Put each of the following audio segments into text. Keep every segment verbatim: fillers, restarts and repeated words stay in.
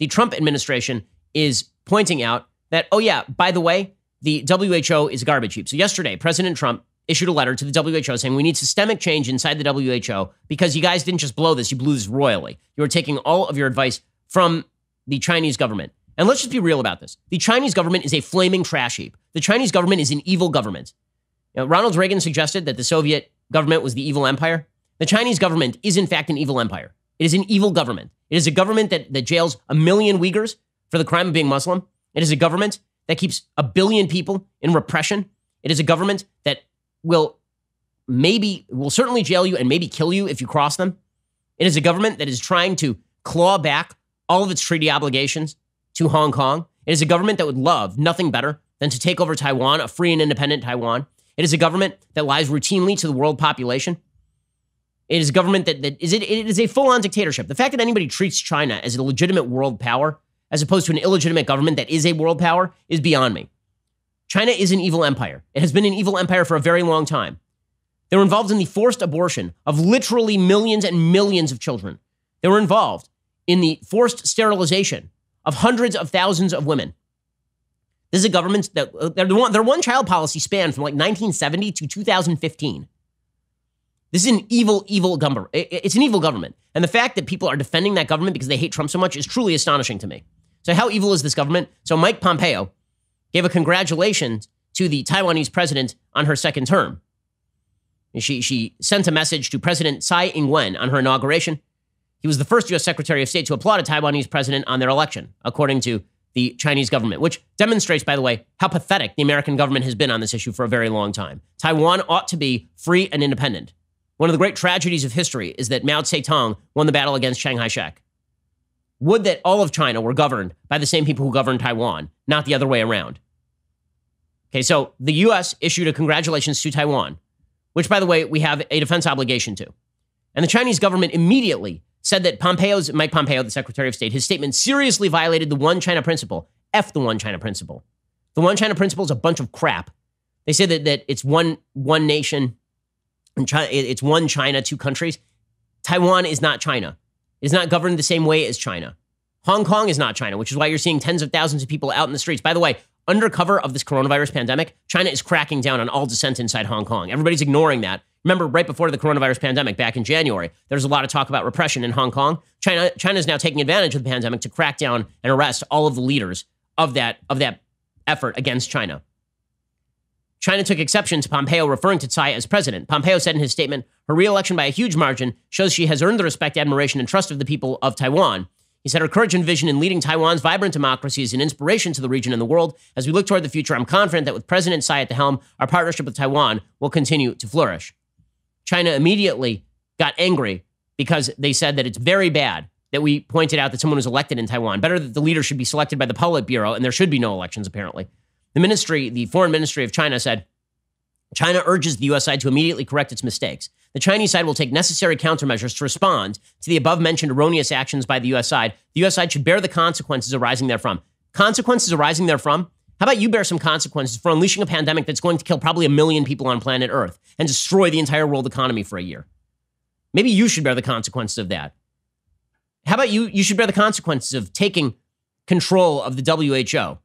the Trump administration is pointing out that, oh yeah, by the way, the W H O is a garbage heap. So yesterday, President Trump issued a letter to the W H O saying we need systemic change inside the W H O because you guys didn't just blow this, you blew this royally. You were taking all of your advice from the Chinese government. And let's just be real about this. The Chinese government is a flaming trash heap. The Chinese government is an evil government. You know, Ronald Reagan suggested that the Soviet government was the evil empire. The Chinese government is in fact an evil empire. It is an evil government. It is a government that, that jails a million Uyghurs for the crime of being Muslim. It is a government that keeps a billion people in repression. It is a government that will maybe, will certainly jail you and maybe kill you if you cross them. It is a government that is trying to claw back all of its treaty obligations to Hong Kong. It is a government that would love nothing better than to take over Taiwan, a free and independent Taiwan. It is a government that lies routinely to the world population. It is a government that, that is it, it is a full-on dictatorship. The fact that anybody treats China as a legitimate world power, as opposed to an illegitimate government that is a world power, is beyond me. China is an evil empire. It has been an evil empire for a very long time. They were involved in the forced abortion of literally millions and millions of children. They were involved in the forced sterilization of hundreds of thousands of women. This is a government that, their one, their one child policy spanned from like nineteen seventy to two thousand fifteen. This is an evil, evil government. It's an evil government. And the fact that people are defending that government because they hate Trump so much is truly astonishing to me. So how evil is this government? So Mike Pompeo gave a congratulations to the Taiwanese president on her second term. She, she sent a message to President Tsai Ing-wen on her inauguration. He was the first U S Secretary of State to applaud a Taiwanese president on their election, according to the Chinese government, which demonstrates, by the way, how pathetic the American government has been on this issue for a very long time. Taiwan ought to be free and independent. One of the great tragedies of history is that Mao Zedong won the battle against Chiang Kai-shek. Would that all of China were governed by the same people who govern Taiwan, not the other way around. Okay, so the U S issued a congratulations to Taiwan, which, by the way, we have a defense obligation to. And the Chinese government immediately said that Pompeo's, Mike Pompeo, the Secretary of State, his statement seriously violated the One China Principle. F the One China Principle. The One China Principle is a bunch of crap. They say that, that it's one, one nation, and China, it's one China, two countries. Taiwan is not China. It is not governed the same way as China. Hong Kong is not China, which is why you're seeing tens of thousands of people out in the streets. By the way, under cover of this coronavirus pandemic, China is cracking down on all dissent inside Hong Kong. Everybody's ignoring that. Remember, right before the coronavirus pandemic back in January, there was a lot of talk about repression in Hong Kong. China is now taking advantage of the pandemic to crack down and arrest all of the leaders of that, of that effort against China. China took exception to Pompeo referring to Tsai as president. Pompeo said in his statement, her re-election by a huge margin shows she has earned the respect, admiration, and trust of the people of Taiwan. He said her courage and vision in leading Taiwan's vibrant democracy is an inspiration to the region and the world. As we look toward the future, I'm confident that with President Tsai at the helm, our partnership with Taiwan will continue to flourish. China immediately got angry because they said that it's very bad that we pointed out that someone was elected in Taiwan. Better that the leader should be selected by the Politburo, and there should be no elections, apparently. The ministry, the foreign ministry of China said, China urges the U S side to immediately correct its mistakes. The Chinese side will take necessary countermeasures to respond to the above-mentioned erroneous actions by the U S side. The U S side should bear the consequences arising therefrom. Consequences arising therefrom? How about you bear some consequences for unleashing a pandemic that's going to kill probably a million people on planet Earth and destroy the entire world economy for a year? Maybe you should bear the consequences of that. How about you, you should bear the consequences of taking control of the W H O.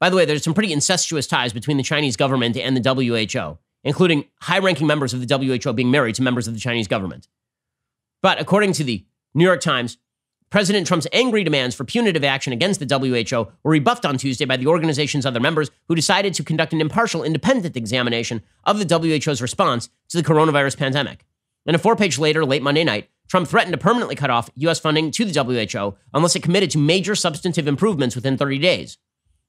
By the way, there's some pretty incestuous ties between the Chinese government and the W H O, including high-ranking members of the W H O being married to members of the Chinese government. But according to the New York Times, President Trump's angry demands for punitive action against the W H O were rebuffed on Tuesday by the organization's other members, who decided to conduct an impartial, independent examination of the W H O's response to the coronavirus pandemic. And a four-page letter, late Monday night, Trump threatened to permanently cut off U S funding to the W H O unless it committed to major substantive improvements within thirty days.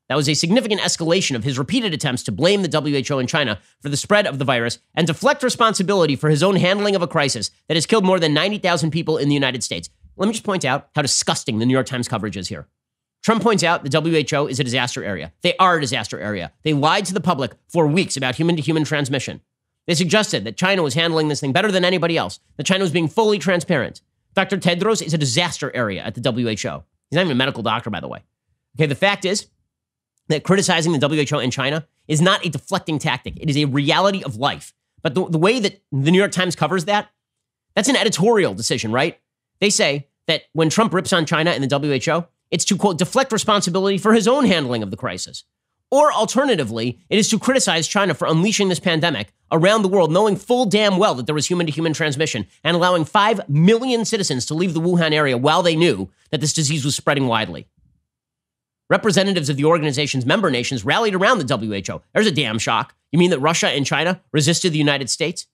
That was a significant escalation of his repeated attempts to blame the W H O and China for the spread of the virus and deflect responsibility for his own handling of a crisis that has killed more than ninety thousand people in the United States. Let me just point out how disgusting the New York Times coverage is here. Trump points out the W H O is a disaster area. They are a disaster area. They lied to the public for weeks about human-to-human transmission. They suggested that China was handling this thing better than anybody else, that China was being fully transparent. Doctor Tedros is a disaster area at the W H O. He's not even a medical doctor, by the way. Okay, the fact is that criticizing the W H O and China is not a deflecting tactic. It is a reality of life. But the, the way that the New York Times covers that, that's an editorial decision, right? They say that when Trump rips on China and the W H O, It's to, quote, deflect responsibility for his own handling of the crisis. Or alternatively, it is to criticize China for unleashing this pandemic around the world, knowing full damn well that there was human-to-human transmission and allowing five million citizens to leave the Wuhan area while they knew that this disease was spreading widely. Representatives of the organization's member nations rallied around the W H O. There's a damn shock. You mean that Russia and China resisted the United States?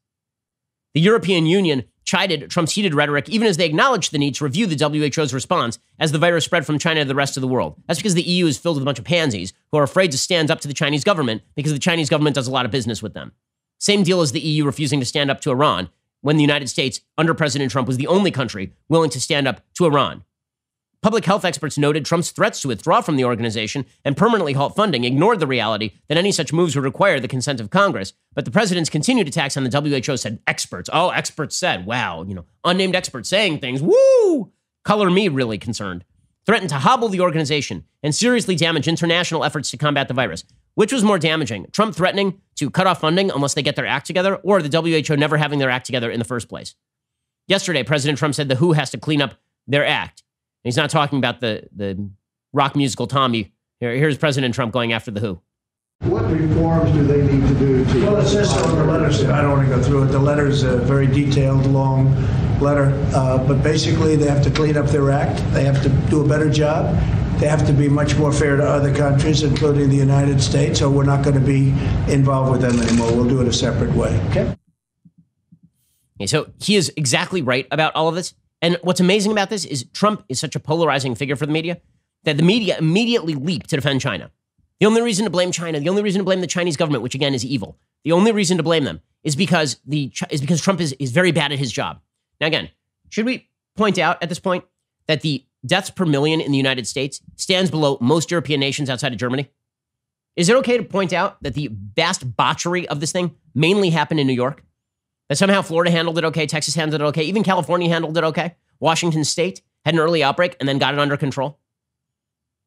The European Union chided Trump's heated rhetoric, even as they acknowledged the need to review the W H O's response as the virus spread from China to the rest of the world. That's because the E U is filled with a bunch of pansies who are afraid to stand up to the Chinese government because the Chinese government does a lot of business with them. Same deal as the E U refusing to stand up to Iran when the United States, under President Trump, was the only country willing to stand up to Iran. Public health experts noted Trump's threats to withdraw from the organization and permanently halt funding ignored the reality that any such moves would require the consent of Congress, but the president's continued attacks on the W H O said experts. Oh, experts said, wow, you know, unnamed experts saying things, woo, color me really concerned, threatened to hobble the organization and seriously damage international efforts to combat the virus. Which was more damaging, Trump threatening to cut off funding unless they get their act together, or the W H O never having their act together in the first place? Yesterday, President Trump said the W H O has to clean up their act. He's not talking about the, the rock musical Tommy. Here, here's President Trump going after the W H O. What reforms do they need to do? To well, it's just on the letters. I don't want to go through it. The letter's a very detailed, long letter. Uh, but basically, they have to clean up their act. They have to do a better job. They have to be much more fair to other countries, including the United States, or we're not going to be involved with them anymore. We'll do it a separate way. Okay? Okay, so he is exactly right about all of this. And what's amazing about this is Trump is such a polarizing figure for the media that the media immediately leaped to defend China. The only reason to blame China, the only reason to blame the Chinese government, which again is evil, the only reason to blame them is because the is because Trump is, is very bad at his job. Now, again, should we point out at this point that the deaths per million in the United States stands below most European nations outside of Germany? Is it okay to point out that the vast botchery of this thing mainly happened in New York? That somehow Florida handled it okay, Texas handled it okay, even California handled it okay. Washington State had an early outbreak and then got it under control.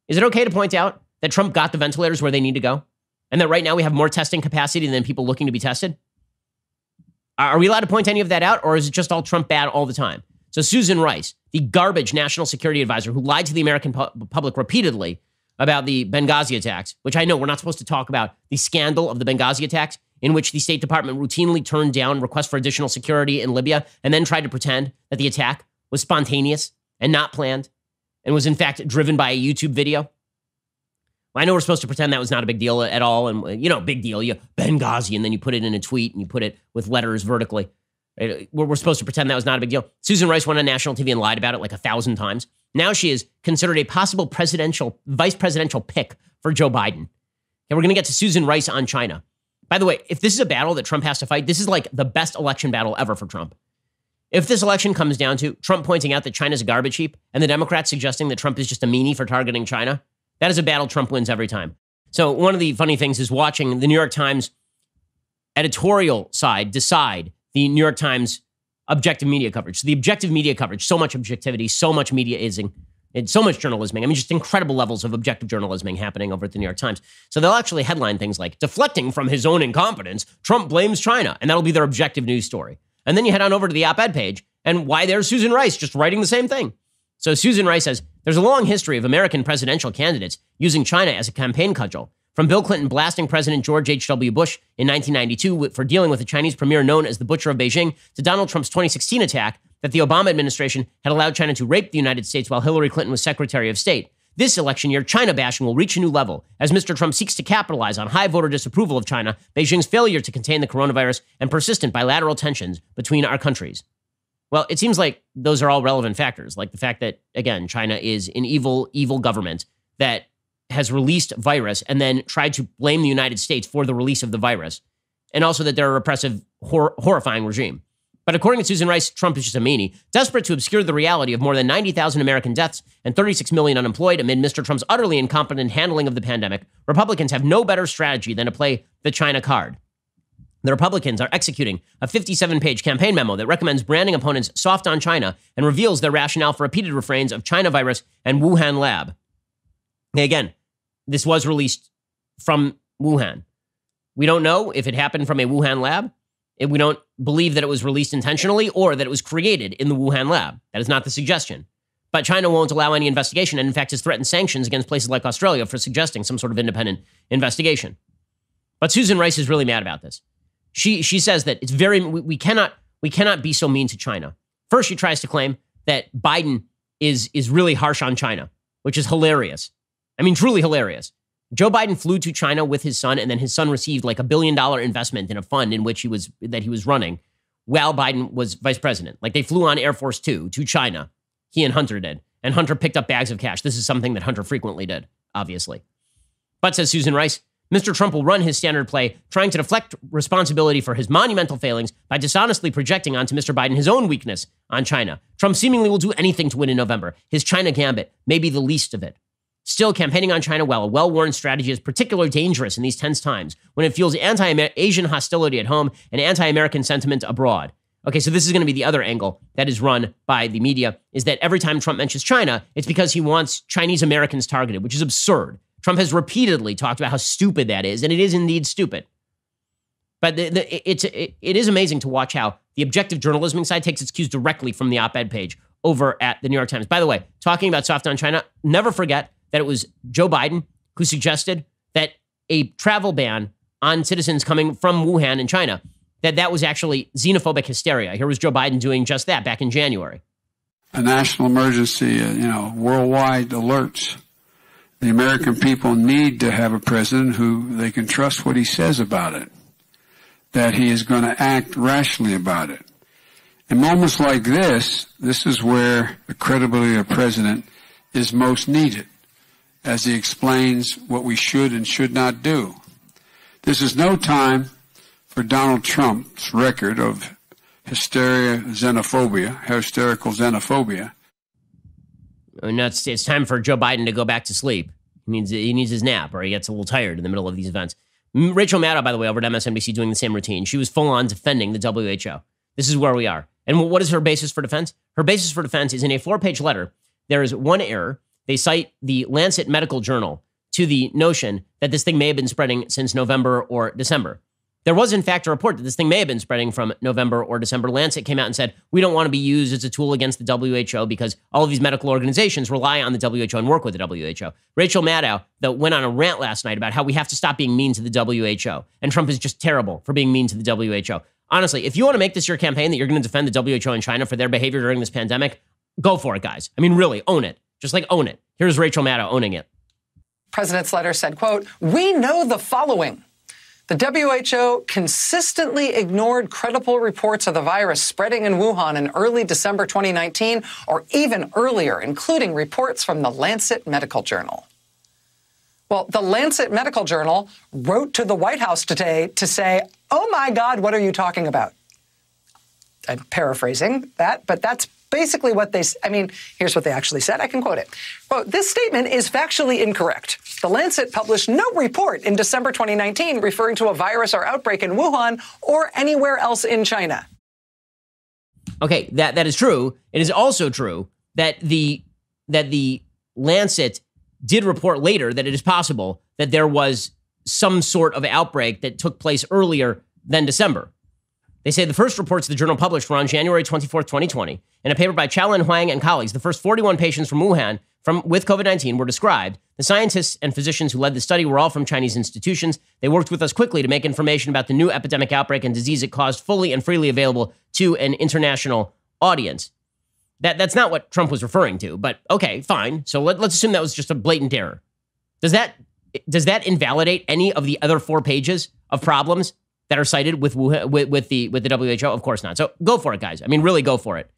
Is it okay to point out that Trump got the ventilators where they need to go? And that right now we have more testing capacity than people looking to be tested? Are we allowed to point any of that out, or is it just all Trump bad all the time? So Susan Rice, the garbage national security advisor who lied to the American pu- public repeatedly about the Benghazi attacks, which I know we're not supposed to talk about the scandal of the Benghazi attacks, in which the State Department routinely turned down requests for additional security in Libya and then tried to pretend that the attack was spontaneous and not planned and was in fact driven by a YouTube video. Well, I know we're supposed to pretend that was not a big deal at all. And, you know, big deal, you Benghazi, and then you put it in a tweet and you put it with letters vertically. We're supposed to pretend that was not a big deal. Susan Rice went on national T V and lied about it like a thousand times. Now she is considered a possible presidential, vice presidential pick for Joe Biden. And we're going to get to Susan Rice on China. By the way, if this is a battle that Trump has to fight, this is like the best election battle ever for Trump. If this election comes down to Trump pointing out that China's a garbage heap and the Democrats suggesting that Trump is just a meanie for targeting China, that is a battle Trump wins every time. So one of the funny things is watching the New York Times editorial side decide the New York Times objective media coverage. So the objective media coverage, so much objectivity, so much mediaism, and so much journalism. I mean, just incredible levels of objective journalism happening over at the New York Times. So they'll actually headline things like, deflecting from his own incompetence, Trump blames China. And that'll be their objective news story. And then you head on over to the op-ed page, and why there's Susan Rice just writing the same thing. So Susan Rice says, there's a long history of American presidential candidates using China as a campaign cudgel. From Bill Clinton blasting President George H W Bush in nineteen ninety-two for dealing with a Chinese premier known as the Butcher of Beijing, to Donald Trump's twenty sixteen attack that the Obama administration had allowed China to rape the United States while Hillary Clinton was Secretary of State. This election year, China bashing will reach a new level as Mister Trump seeks to capitalize on high voter disapproval of China, Beijing's failure to contain the coronavirus, and persistent bilateral tensions between our countries. Well, it seems like those are all relevant factors, like the fact that, again, China is an evil, evil government that has released virus and then tried to blame the United States for the release of the virus, and also that they're a repressive, hor- horrifying regime. But according to Susan Rice, Trump is just a meanie, desperate to obscure the reality of more than ninety thousand American deaths and thirty-six million unemployed amid Mister Trump's utterly incompetent handling of the pandemic. Republicans have no better strategy than to play the China card. The Republicans are executing a fifty-seven page campaign memo that recommends branding opponents soft on China and reveals their rationale for repeated refrains of China virus and Wuhan lab. Again, this was released from Wuhan. We don't know if it happened from a Wuhan lab. We don't believe that it was released intentionally or that it was created in the Wuhan lab. That is not the suggestion. But China won't allow any investigation, and in fact has threatened sanctions against places like Australia for suggesting some sort of independent investigation. But Susan Rice is really mad about this. She she says that it's very we, we cannot we cannot be so mean to China. First, she tries to claim that Biden is is really harsh on China, which is hilarious. I mean, truly hilarious. Joe Biden flew to China with his son, and then his son received like a billion dollar investment in a fund in which he was that he was running while Biden was vice president. Like they flew on Air Force Two to China. He and Hunter did. And Hunter picked up bags of cash. This is something that Hunter frequently did, obviously. But, says Susan Rice, Mister Trump will run his standard play, trying to deflect responsibility for his monumental failings by dishonestly projecting onto Mister Biden his own weakness on China. Trump seemingly will do anything to win in November. His China gambit may be the least of it. Still, campaigning on China well, a well-worn strategy is particularly dangerous in these tense times when it fuels anti-Asian hostility at home and anti-American sentiment abroad. Okay, so this is going to be the other angle that is run by the media, is that every time Trump mentions China, it's because he wants Chinese Americans targeted, which is absurd. Trump has repeatedly talked about how stupid that is, and it is indeed stupid. But the, the, it's, it, it is amazing to watch how the objective journalism side takes its cues directly from the op-ed page over at the New York Times. By the way, talking about soft on China, never forget that it was Joe Biden who suggested that a travel ban on citizens coming from Wuhan in China, that that was actually xenophobic hysteria. Here was Joe Biden doing just that back in January. A national emergency, you know, worldwide alerts. The American people need to have a president who they can trust what he says about it, that he is going to act rationally about it. In moments like this, this is where the credibility of a president is most needed, as he explains what we should and should not do. This is no time for Donald Trump's record of hysteria, xenophobia, hysterical xenophobia. And that's, it's time for Joe Biden to go back to sleep. He needs, he needs his nap, or he gets a little tired in the middle of these events. Rachel Maddow, by the way, over at M S N B C, doing the same routine. She was full-on defending the W H O. This is where we are. And what is her basis for defense? Her basis for defense is in a four-page letter. There is one error. They cite the Lancet Medical Journal to the notion that this thing may have been spreading since November or December. There was, in fact, a report that this thing may have been spreading from November or December. Lancet came out and said, we don't want to be used as a tool against the W H O because all of these medical organizations rely on the W H O and work with the W H O. Rachel Maddow, though, went on a rant last night about how we have to stop being mean to the W H O. And Trump is just terrible for being mean to the W H O. Honestly, if you want to make this your campaign that you're going to defend the W H O and China for their behavior during this pandemic, go for it, guys. I mean, really, own it. Just like own it. Here's Rachel Maddow owning it. President's letter said, quote, we know the following. The W H O consistently ignored credible reports of the virus spreading in Wuhan in early December twenty nineteen, or even earlier, including reports from the Lancet Medical Journal. Well, the Lancet Medical Journal wrote to the White House today to say, oh my God, what are you talking about? I'm paraphrasing that, but that's basically what they, I mean, here's what they actually said. I can quote it. Quote, this statement is factually incorrect. The Lancet published no report in December twenty nineteen referring to a virus or outbreak in Wuhan or anywhere else in China. Okay, that, that is true. It is also true that the, that the Lancet did report later that it is possible that there was some sort of outbreak that took place earlier than December. They say the first reports the journal published were on January twenty-fourth, twenty twenty. In a paper by Chao Huang and colleagues, the first forty-one patients from Wuhan from, with COVID nineteen were described. The scientists and physicians who led the study were all from Chinese institutions. They worked with us quickly to make information about the new epidemic outbreak and disease it caused fully and freely available to an international audience. That, that's not what Trump was referring to, but okay, fine. So let, let's assume that was just a blatant error. Does that, does that invalidate any of the other four pages of problems that are cited with, Wuhan, with, with, the, with the W H O? Of course not. So go for it, guys. I mean, really go for it.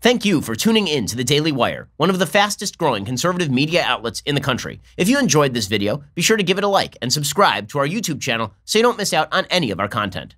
Thank you for tuning in to The Daily Wire, one of the fastest-growing conservative media outlets in the country. If you enjoyed this video, be sure to give it a like and subscribe to our YouTube channel so you don't miss out on any of our content.